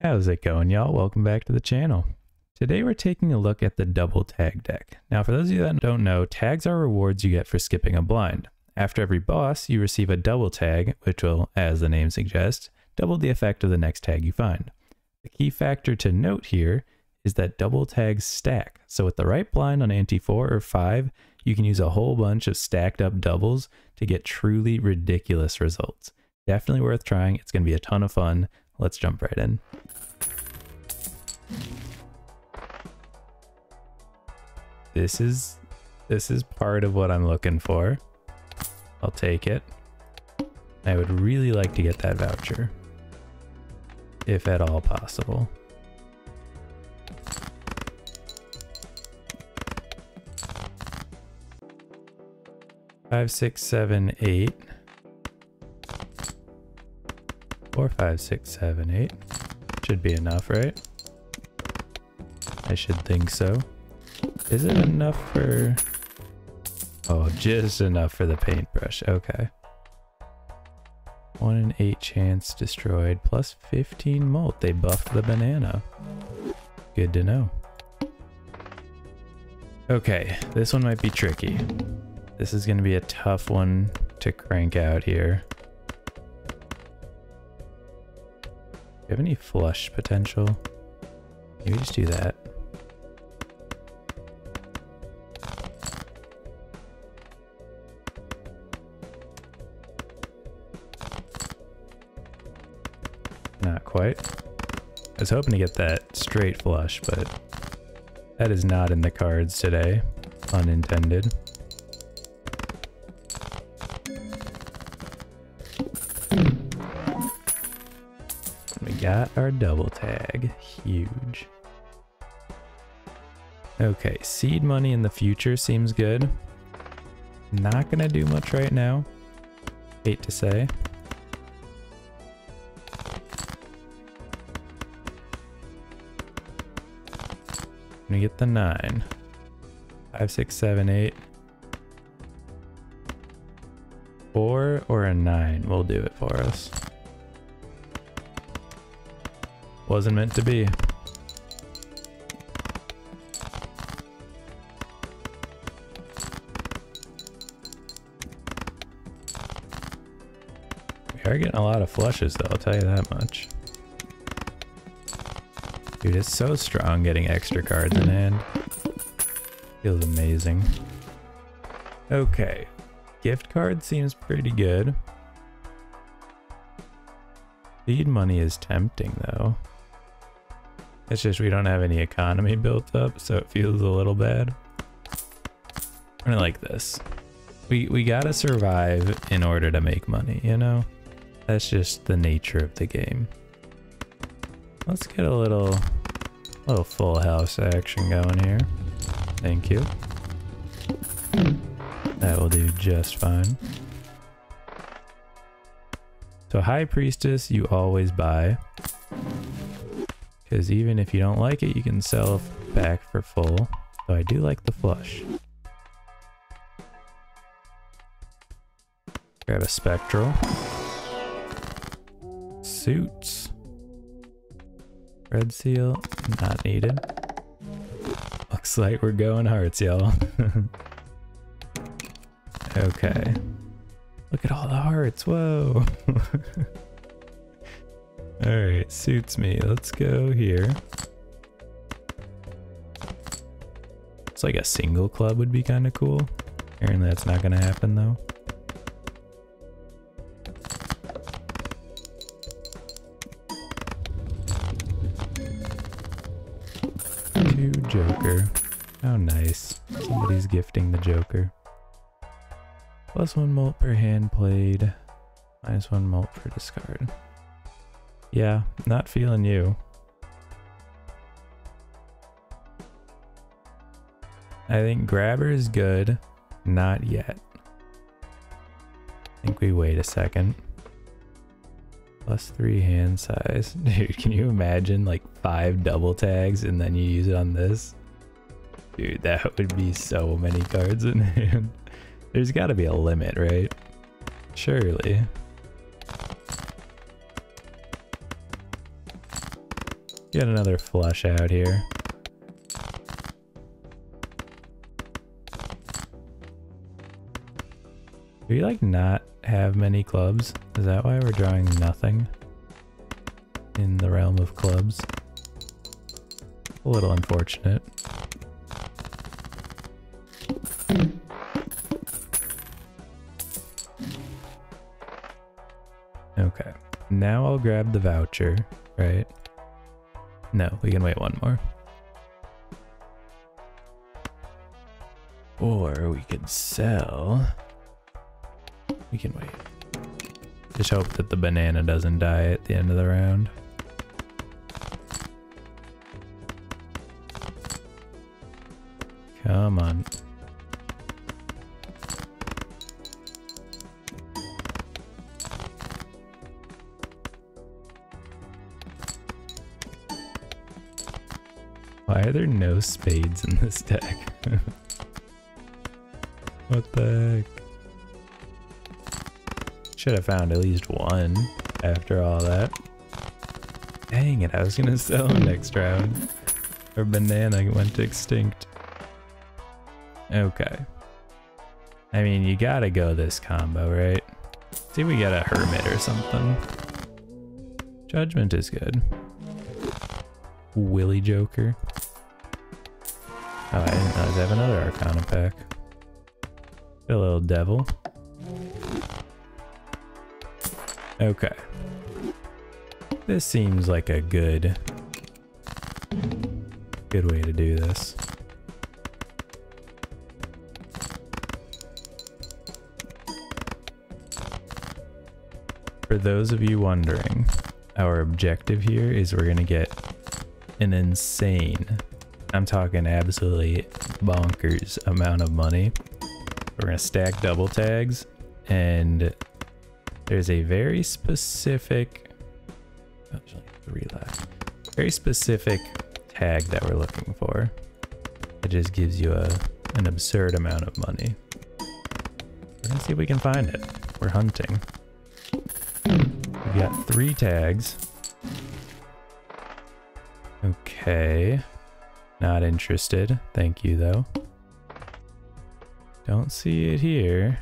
How's it going, y'all? Welcome back to the channel. Today we're taking a look at the double tag deck. Now for those of you that don't know, tags are rewards you get for skipping a blind. After every boss, you receive a double tag, which will, as the name suggests, double the effect of the next tag you find. The key factor to note here is that double tags stack, so with the right blind on ante 4 or 5, you can use a whole bunch of stacked up doubles to get truly ridiculous results. Definitely worth trying, it's going to be a ton of fun. Let's jump right in. This is part of what I'm looking for. I'll take it. I would really like to get that voucher, if at all possible. Five, six, seven, eight. 4, 5, 6, 7, 8 should be enough, right? I should think so. Is it enough for... oh, just enough for the paintbrush. Okay. 1 in 8 chance destroyed plus 15 molt. They buffed the banana. Good to know. Okay, this one might be tricky. This is going to be a tough one to crank out here. Do you have any flush potential? Maybe just do that. Not quite. I was hoping to get that straight flush, but that is not in the cards today. Pun intended. Got our double tag. Huge. Okay, seed money in the future seems good. Not gonna do much right now. Hate to say. Gonna get the 9. 5, 6, 7, 8. 4 or a 9 will do it for us. Wasn't meant to be. We are getting a lot of flushes though, I'll tell you that much. Dude, it's so strong getting extra cards in hand. Feels amazing. Okay. Gift card seems pretty good. Seed money is tempting though. It's just we don't have any economy built up, so it feels a little bad. I don't like this. We gotta survive in order to make money, you know? That's just the nature of the game. Let's get a little full house action going here. Thank you. That will do just fine. So High Priestess you always buy. Because even if you don't like it, you can sell back for full. So I do like the flush. Grab a spectral. Suits. Red seal, not needed. Looks like we're going hearts, y'all. Okay. Look at all the hearts, whoa. Alright, suits me. Let's go here. It's like a single club would be kind of cool. Apparently that's not going to happen though. Two Joker. Oh nice. Somebody's gifting the Joker. Plus 1 molt per hand played. Minus 1 molt per discard. Yeah, not feeling you. I think grabber is good. Not yet. I think we wait a second. Plus 3 hand size. Dude, can you imagine like 5 double tags and then you use it on this? Dude, that would be so many cards in hand. There's gotta be a limit, right? Surely. Get another flush out here. Do we like not have many clubs? Is that why we're drawing nothing in the realm of clubs? A little unfortunate. Okay, now I'll grab the voucher, right? No, we can wait one more. Or we could sell. We can wait. Just hope that the banana doesn't die at the end of the round. Come on. Why are there no spades in this deck? What the heck? Should have found at least one after all that. Dang it, I was gonna sell next round. Our banana went extinct. Okay. I mean, you gotta go this combo, right? See, we got a hermit or something. Judgment is good. Willy Joker. Oh, I didn't realize I have another Arcana pack. A little devil. Okay. This seems like a good way to do this. For those of you wondering, our objective here is we're gonna get an insane, I'm talking absolutely bonkers amount of money. We're gonna stack double tags, and there's a very specific, actually three left, very specific tag that we're looking for. It just gives you an absurd amount of money. Let's see if we can find it. We're hunting. We've got 3 tags. Okay. Not interested. Thank you though. Don't see it here.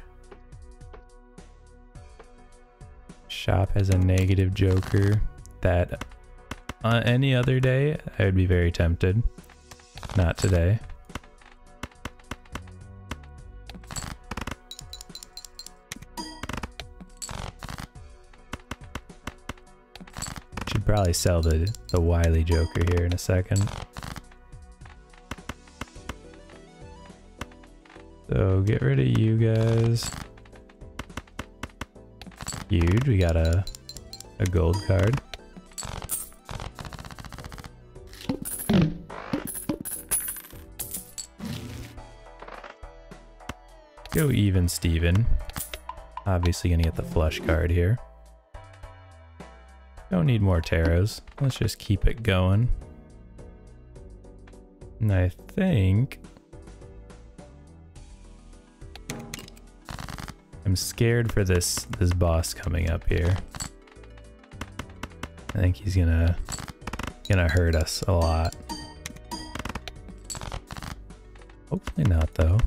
Shop has a negative joker that on any other day I would be very tempted. Not today. Should probably sell the wily joker here in a second. So get rid of you guys. Huge, we got a gold card. Go even Steven. Obviously gonna get the flush card here. Don't need more taros. Let's just keep it going. And I think I'm scared for this boss coming up here. I think he's gonna hurt us a lot. Hopefully not though.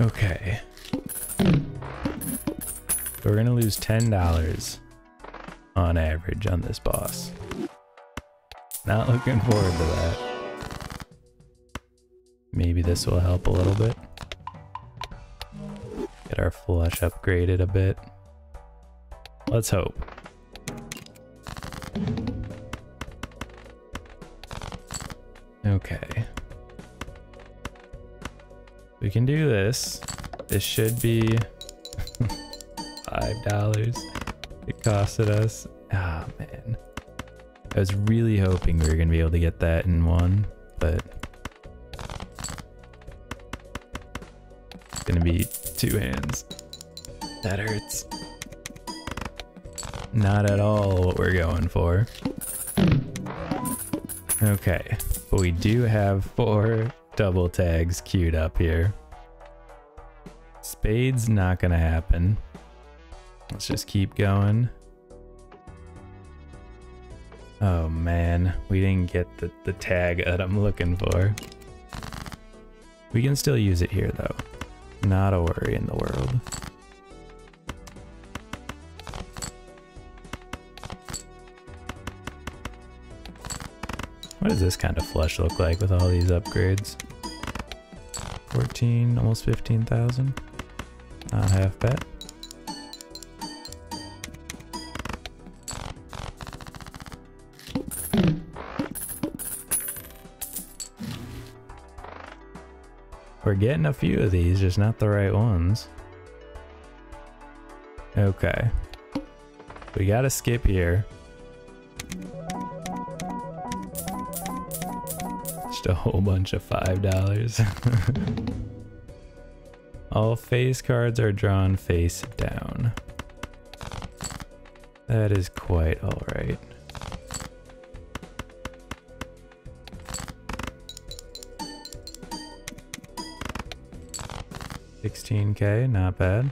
Okay. We're gonna lose $10 on average on this boss. Not looking forward to that. Maybe this will help a little bit. Get our flush upgraded a bit. Let's hope. Okay. We can do this. This should be $5 it costed us. Ah, man. I was really hoping we were going to be able to get that in one, but it's going to be 2 hands. That hurts. Not at all what we're going for. Okay, but we do have 4 double tags queued up here. Spade's not gonna happen. Let's just keep going. Oh man, we didn't get the tag that I'm looking for. We can still use it here though. Not a worry in the world. What does this kind of flush look like with all these upgrades? 14, almost 15,000. Not half bad. We're getting a few of these, just not the right ones. Okay. We gotta skip here. A whole bunch of $5. All face cards are drawn face down. That is quite all right. $16K, not bad.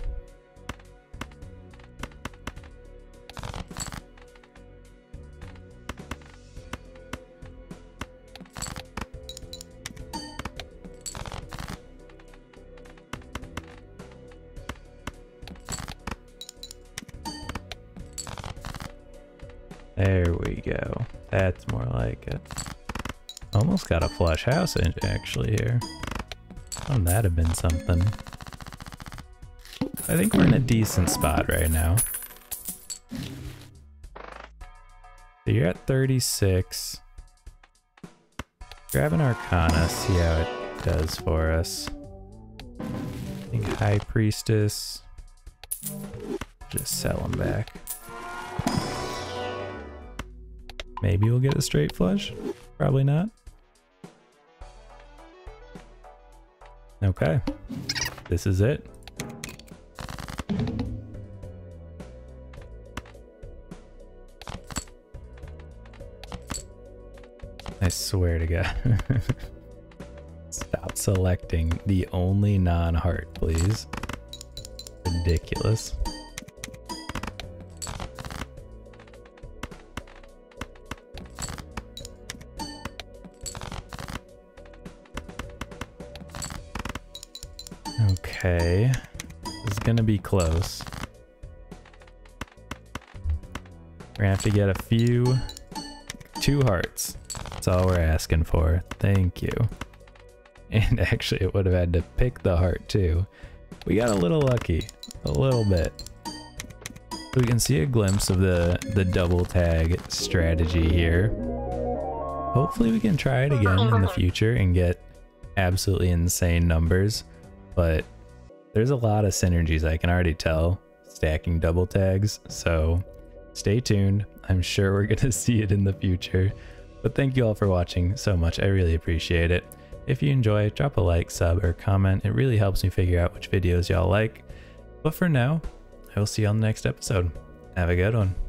There we go. That's more like it. Almost got a flush house actually here. Wouldn't that have been something? I think we're in a decent spot right now. So you're at 36. Grab an Arcana, see how it does for us. I think High Priestess. Just sell them back. Maybe we'll get a straight flush. Probably not. Okay. This is it. I swear to God. Stop selecting the only non-heart, please. Ridiculous. Okay, it's gonna be close. We're gonna have to get a few, 2 hearts. That's all we're asking for. Thank you. And actually it would have had to pick the heart too. We got a little lucky, a little bit. We can see a glimpse of the double tag strategy here. Hopefully we can try it again in the future and get absolutely insane numbers. But there's a lot of synergies I can already tell stacking double tags, so stay tuned. I'm sure we're gonna see it in the future. But thank you all for watching so much. I really appreciate it. If you enjoy, drop a like, sub, or comment. It really helps me figure out which videos y'all like. But for now, I will see you on the next episode. Have a good one.